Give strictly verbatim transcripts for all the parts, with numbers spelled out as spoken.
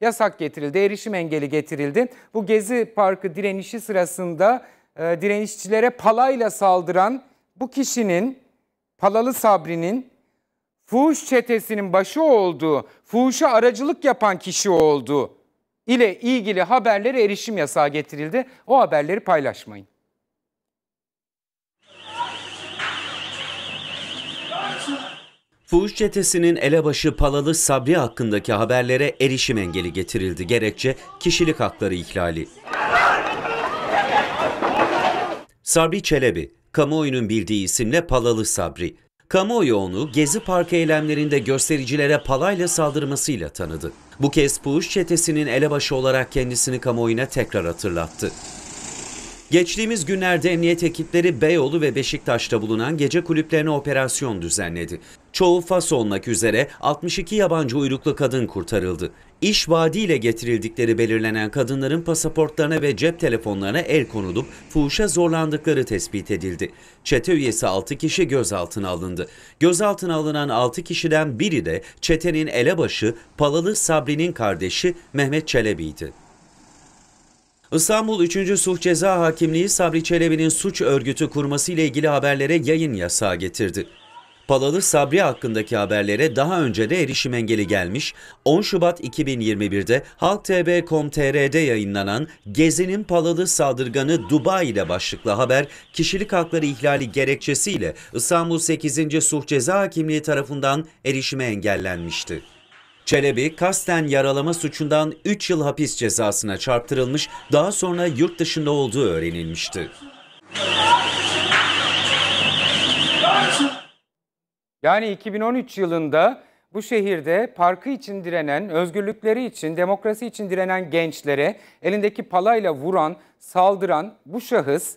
yasak getirildi, erişim engeli getirildi. Bu Gezi Parkı direnişi sırasında e, direnişçilere palayla saldıran bu kişinin, Palalı Sabri'nin, fuhuş çetesinin başı olduğu, fuhuşa aracılık yapan kişi olduğu ile ilgili haberlere erişim yasağı getirildi. O haberleri paylaşmayın. Fuhuş çetesinin elebaşı Palalı Sabri hakkındaki haberlere erişim engeli getirildi. Gerekçe kişilik hakları ihlali. Sabri Çelebi, kamuoyunun bildiği isimle Palalı Sabri. Kamuoyu onu Gezi Parkı eylemlerinde göstericilere palayla saldırmasıyla tanıdı. Bu kez fuhuş çetesinin elebaşı olarak kendisini kamuoyuna tekrar hatırlattı. Geçtiğimiz günlerde emniyet ekipleri Beyoğlu ve Beşiktaş'ta bulunan gece kulüplerine operasyon düzenledi. Çoğu Fas olmak üzere altmış iki yabancı uyruklu kadın kurtarıldı. İş vaadiyle getirildikleri belirlenen kadınların pasaportlarına ve cep telefonlarına el konulup fuhuşa zorlandıkları tespit edildi. Çete üyesi altı kişi gözaltına alındı. Gözaltına alınan altı kişiden biri de çetenin elebaşı Palalı Sabri'nin kardeşi Mehmet Çelebi'ydi. İstanbul üçüncü Sulh Ceza Hakimliği Sabri Çelebi'nin suç örgütü kurması ile ilgili haberlere yayın yasağı getirdi. Palalı Sabri hakkındaki haberlere daha önce de erişim engeli gelmiş, on Şubat iki bin yirmi bir'de halk t v nokta com nokta t r'de yayınlanan Gezi'nin Palalı Saldırganı Dubai ile başlıklı haber, kişilik hakları ihlali gerekçesiyle İstanbul sekizinci Sulh Ceza Hakimliği tarafından erişime engellenmişti. Çelebi, kasten yaralama suçundan üç yıl hapis cezasına çarptırılmış, daha sonra yurt dışında olduğu öğrenilmişti. Yani iki bin on üç yılında bu şehirde parkı için direnen, özgürlükleri için, demokrasi için direnen gençlere elindeki palayla vuran, saldıran bu şahıs,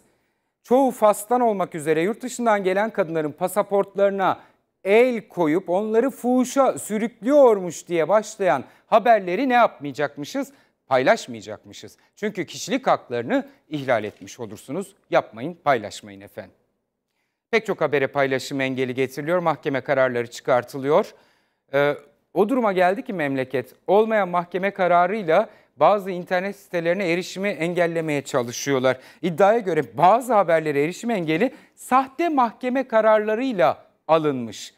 çoğu Fas'tan olmak üzere yurt dışından gelen kadınların pasaportlarına el koyup onları fuhuşa sürüklüyormuş diye başlayan haberleri ne yapmayacakmışız? Paylaşmayacakmışız. Çünkü kişilik haklarını ihlal etmiş olursunuz. Yapmayın, paylaşmayın efendim. Pek çok habere paylaşım engeli getiriliyor, mahkeme kararları çıkartılıyor. Ee, o duruma geldi ki memleket olmayan mahkeme kararıyla bazı internet sitelerine erişimi engellemeye çalışıyorlar. İddiaya göre bazı haberlere erişim engeli sahte mahkeme kararlarıyla alınmış.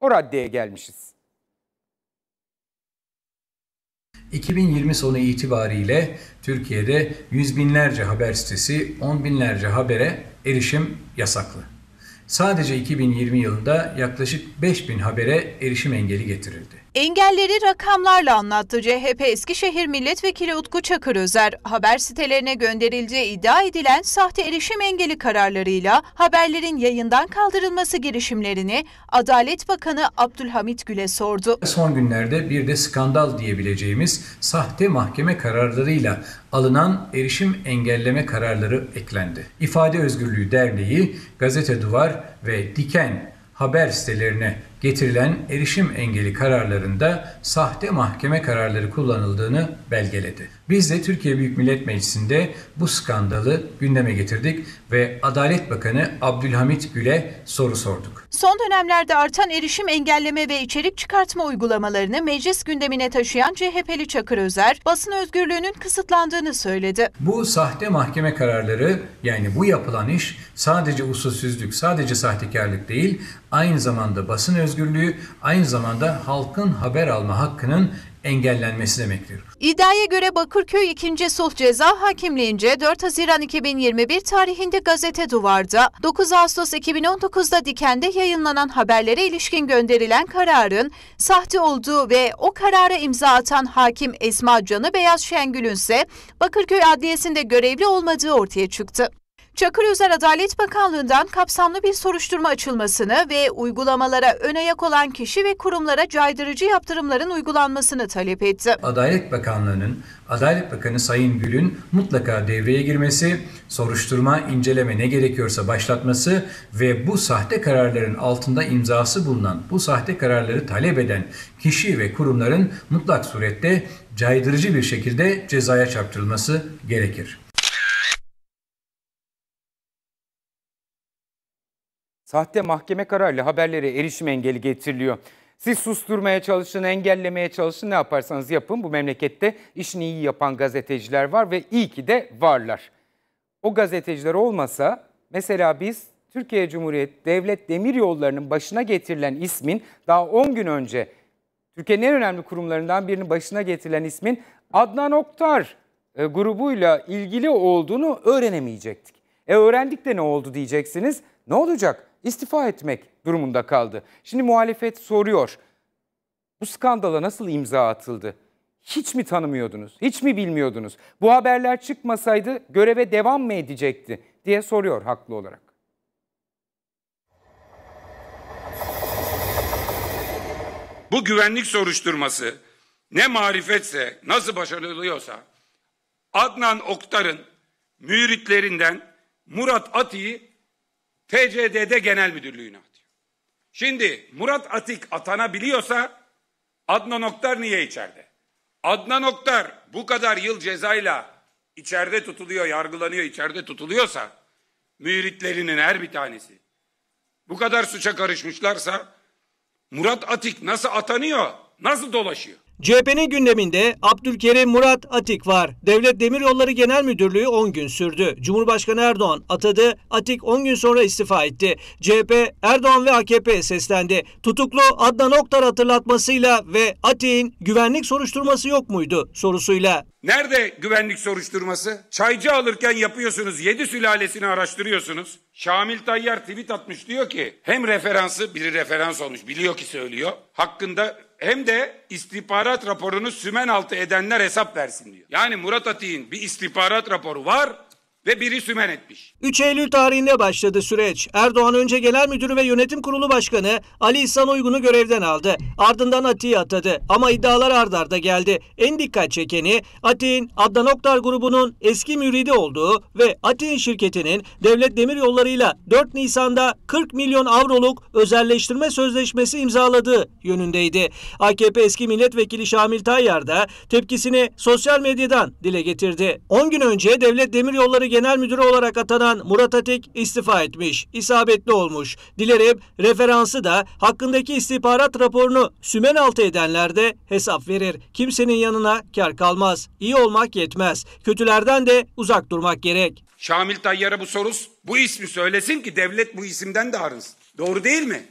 O raddeye gelmişiz. iki bin yirmi sonu itibariyle Türkiye'de yüz binlerce haber sitesi, on binlerce habere erişim yasaklı. Sadece iki bin yirmi yılında yaklaşık beş bin habere erişim engeli getirildi. Engelleri rakamlarla anlattı C H P Eskişehir Milletvekili Utku Çakırözer. Haber sitelerine gönderildiği iddia edilen sahte erişim engeli kararlarıyla haberlerin yayından kaldırılması girişimlerini Adalet Bakanı Abdülhamit Gül'e sordu. Son günlerde bir de skandal diyebileceğimiz sahte mahkeme kararlarıyla alınan erişim engelleme kararları eklendi. İfade Özgürlüğü Derneği, Gazete Duvar ve Diken haber sitelerine getirilen erişim engeli kararlarında sahte mahkeme kararları kullanıldığını belgeledi. Biz de Türkiye Büyük Millet Meclisi'nde bu skandalı gündeme getirdik ve Adalet Bakanı Abdülhamit Gül'e soru sorduk. Son dönemlerde artan erişim engelleme ve içerik çıkartma uygulamalarını meclis gündemine taşıyan C H P'li Çakırözer, basın özgürlüğünün kısıtlandığını söyledi. Bu sahte mahkeme kararları, yani bu yapılan iş sadece usulsüzlük, sadece sahtekarlık değil, aynı zamanda basın özgürlüğü, aynı zamanda halkın haber alma hakkının engellenmesi demektir. İddiaya göre Bakırköy ikinci Sulh Ceza Hakimliğince dört Haziran iki bin yirmi bir tarihinde Gazete Duvar'da, dokuz Ağustos iki bin on dokuz'da Diken'de yayınlanan haberlere ilişkin gönderilen kararın sahte olduğu ve o karara imza atan hakim Esma Canıbeyaz Şengül'ün ise Bakırköy Adliyesi'nde görevli olmadığı ortaya çıktı. Çakırözer, Adalet Bakanlığı'ndan kapsamlı bir soruşturma açılmasını ve uygulamalara ön ayak olan kişi ve kurumlara caydırıcı yaptırımların uygulanmasını talep etti. Adalet Bakanlığı'nın, Adalet Bakanı Sayın Gül'ün mutlaka devreye girmesi, soruşturma, inceleme ne gerekiyorsa başlatması ve bu sahte kararların altında imzası bulunan, bu sahte kararları talep eden kişi ve kurumların mutlak surette caydırıcı bir şekilde cezaya çarptırılması gerekir. Sahte mahkeme kararıyla haberlere erişim engeli getiriliyor. Siz susturmaya çalışın, engellemeye çalışın, ne yaparsanız yapın. Bu memlekette işini iyi yapan gazeteciler var ve iyi ki de varlar. O gazeteciler olmasa mesela biz Türkiye Cumhuriyeti Devlet Demiryolları'nın başına getirilen ismin daha on gün önce Türkiye'nin en önemli kurumlarından birinin başına getirilen ismin Adnan Oktar e, grubuyla ilgili olduğunu öğrenemeyecektik. E öğrendik de ne oldu diyeceksiniz. Ne olacak? İstifa etmek durumunda kaldı. Şimdi muhalefet soruyor. Bu skandala nasıl imza atıldı? Hiç mi tanımıyordunuz? Hiç mi bilmiyordunuz? Bu haberler çıkmasaydı göreve devam mı edecekti diye soruyor haklı olarak. Bu güvenlik soruşturması ne marifetse, nasıl başarılıyorsa Adnan Oktar'ın müritlerinden Murat Atik'i T C D'de genel müdürlüğüne atıyor. Şimdi Murat Atik atanabiliyorsa Adnan Oktar niye içeride? Adnan Oktar bu kadar yıl cezayla içeride tutuluyor, yargılanıyor, içeride tutuluyorsa müritlerinin her bir tanesi bu kadar suça karışmışlarsa Murat Atik nasıl atanıyor, nasıl dolaşıyor? C H P'nin gündeminde Abdülkerim Murat Atik var. Devlet Demiryolları Genel Müdürlüğü on gün sürdü. Cumhurbaşkanı Erdoğan atadı, Atik on gün sonra istifa etti. C H P, Erdoğan ve A K P'ye seslendi. Tutuklu Adnan Oktar hatırlatmasıyla ve Atik'in güvenlik soruşturması yok muydu sorusuyla. Nerede güvenlik soruşturması? Çaycı alırken yapıyorsunuz, yedi sülalesini araştırıyorsunuz. Şamil Tayyar tweet atmış, diyor ki hem referansı, biri referans olmuş, biliyor ki söylüyor, hakkında hem de istihbarat raporunu sümen altı edenler hesap versin diyor. Yani Murat Atik'in bir istihbarat raporu var ve biri sümen etmiş. üç Eylül tarihinde başladı süreç. Erdoğan önce genel müdürü ve yönetim kurulu başkanı Ali İhsan Uygun'u görevden aldı. Ardından Atik'i atadı ama iddialar ard arda geldi. En dikkat çekeni Atik'in Adnan Oktar grubunun eski müridi olduğu ve Atik'in şirketinin Devlet Demiryolları'yla dört Nisan'da kırk milyon avroluk özelleştirme sözleşmesi imzaladığı yönündeydi. A K P eski milletvekili Şamil Tayyar da tepkisini sosyal medyadan dile getirdi. on gün önce Devlet Demiryolları Genel Müdürü olarak atanan Murat Atik istifa etmiş, isabetli olmuş. Dilerim referansı da hakkındaki istihbarat raporunu sümen altı edenler de hesap verir. Kimsenin yanına kar kalmaz. İyi olmak yetmez. Kötülerden de uzak durmak gerek. Şamil Tayyar'a bu soru, bu ismi söylesin ki devlet bu isimden de arınsın. Doğru değil mi?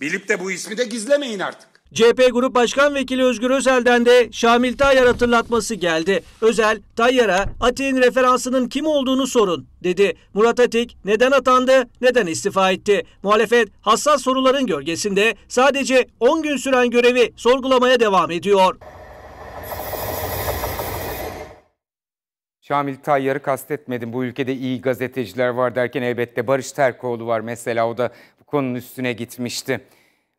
Bilip de bu ismi de gizlemeyin artık. C H P Grup Başkan Vekili Özgür Özel'den de Şamil Tayyar hatırlatması geldi. Özel, Tayyar'a Atik'in referansının kim olduğunu sorun dedi. Murat Atik neden atandı, neden istifa etti? Muhalefet hassas soruların gölgesinde sadece on gün süren görevi sorgulamaya devam ediyor. Şamil Tayyar'ı kastetmedim. Bu ülkede iyi gazeteciler var derken elbette Barış Terkoğlu var mesela, o da bu konunun üstüne gitmişti.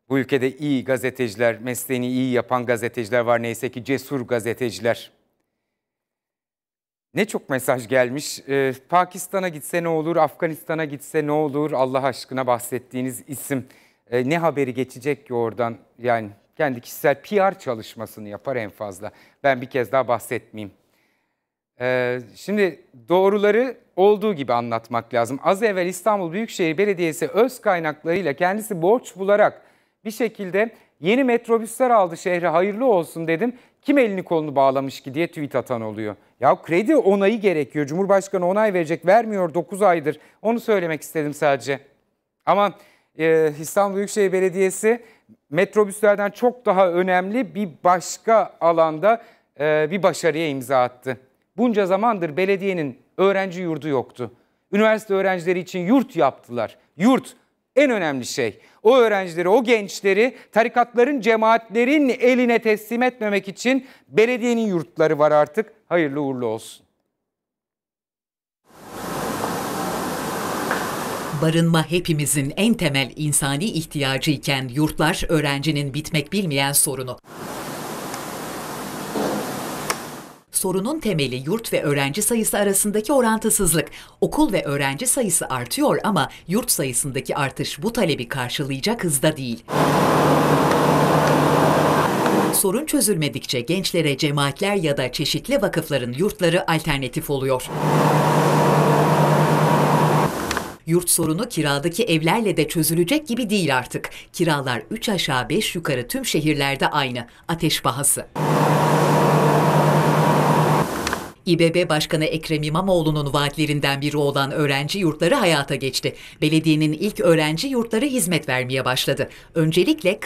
Bu ülkede iyi gazeteciler, mesleğini iyi yapan gazeteciler var, neyse ki cesur gazeteciler. Ne çok mesaj gelmiş. Ee, Pakistan'a gitse ne olur, Afganistan'a gitse ne olur, Allah aşkına bahsettiğiniz isim. Ee, ne haberi geçecek ki oradan, yani kendi kişisel P R çalışmasını yapar en fazla. Ben bir kez daha bahsetmeyeyim. Ee, şimdi doğruları olduğu gibi anlatmak lazım. Az evvel İstanbul Büyükşehir Belediyesi öz kaynaklarıyla kendisi borç bularak bir şekilde yeni metrobüsler aldı şehre, hayırlı olsun dedim. Kim elini kolunu bağlamış ki diye tweet atan oluyor. Ya kredi onayı gerekiyor. Cumhurbaşkanı onay verecek, vermiyor dokuz aydır. Onu söylemek istedim sadece. Ama e, İstanbul Büyükşehir Belediyesi metrobüslerden çok daha önemli bir başka alanda e, bir başarıya imza attı. Bunca zamandır belediyenin öğrenci yurdu yoktu. Üniversite öğrencileri için yurt yaptılar. Yurt. En önemli şey, o öğrencileri, o gençleri tarikatların, cemaatlerin eline teslim etmemek için belediyenin yurtları var artık. Hayırlı uğurlu olsun. Barınma hepimizin en temel insani ihtiyacı iken yurtlar öğrencinin bitmek bilmeyen sorunu. Sorunun temeli yurt ve öğrenci sayısı arasındaki orantısızlık. Okul ve öğrenci sayısı artıyor ama yurt sayısındaki artış bu talebi karşılayacak hızda değil. Sorun çözülmedikçe gençlere cemaatler ya da çeşitli vakıfların yurtları alternatif oluyor. Yurt sorunu kiradaki evlerle de çözülecek gibi değil artık. Kiralar üç aşağı beş yukarı tüm şehirlerde aynı. Ateş pahası. İ B B Başkanı Ekrem İmamoğlu'nun vaatlerinden biri olan öğrenci yurtları hayata geçti. Belediyenin ilk öğrenci yurtları hizmet vermeye başladı. Öncelikle